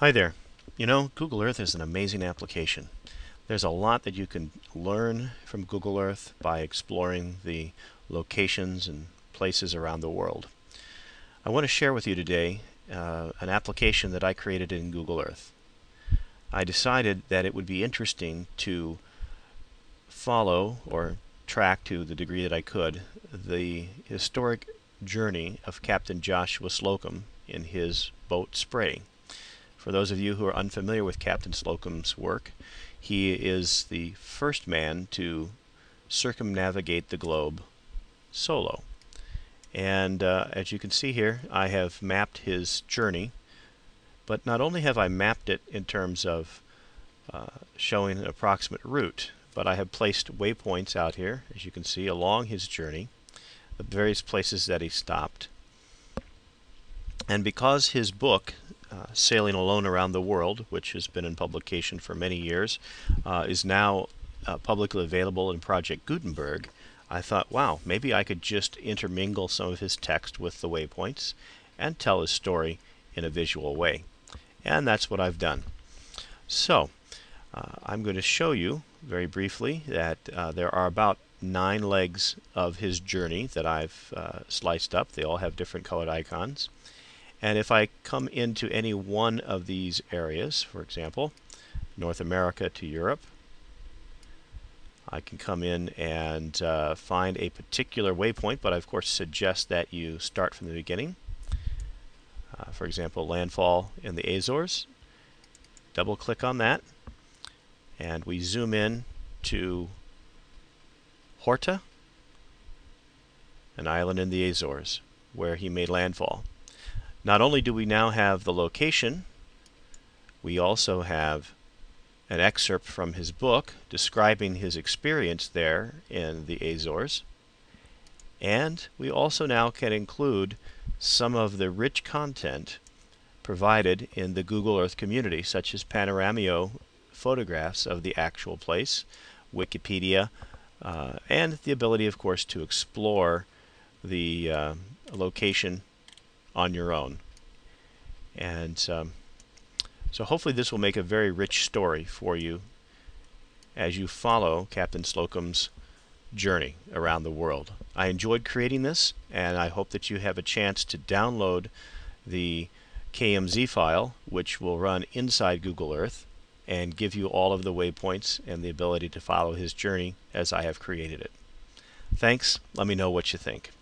Hi there. You know, Google Earth is an amazing application. There's a lot that you can learn from Google Earth by exploring the locations and places around the world. I want to share with you today an application that I created in Google Earth. I decided that it would be interesting to follow or track, to the degree that I could, the historic journey of Captain Joshua Slocum in his boat Spray. For those of you who are unfamiliar with Captain Slocum's work, he is the first man to circumnavigate the globe solo. And as you can see here, I have mapped his journey. But not only have I mapped it in terms of showing an approximate route, but I have placed waypoints out here, as you can see, along his journey, the various places that he stopped. And because his book, Sailing Alone Around the World, which has been in publication for many years, is now publicly available in Project Gutenberg, I thought, wow, maybe I could just intermingle some of his text with the waypoints and tell his story in a visual way. And that's what I've done. So I'm going to show you very briefly that there are about 9 legs of his journey that I've sliced up. They all have different colored icons. And if I come into any one of these areas, for example, North America to Europe, I can come in and find a particular waypoint, but I, of course, suggest that you start from the beginning. For example, landfall in the Azores. Double-click on that, and we zoom in to Horta, an island in the Azores, where he made landfall. Not only do we now have the location, we also have an excerpt from his book describing his experience there in the Azores. And we also now can include some of the rich content provided in the Google Earth community, such as panoramio photographs of the actual place, Wikipedia, and the ability, of course, to explore the location on your own. And so hopefully this will make a very rich story for you as you follow Captain Slocum's journey around the world. I enjoyed creating this, and I hope that you have a chance to download the KMZ file, which will run inside Google Earth and give you all of the waypoints and the ability to follow his journey as I have created it. Thanks. Let me know what you think.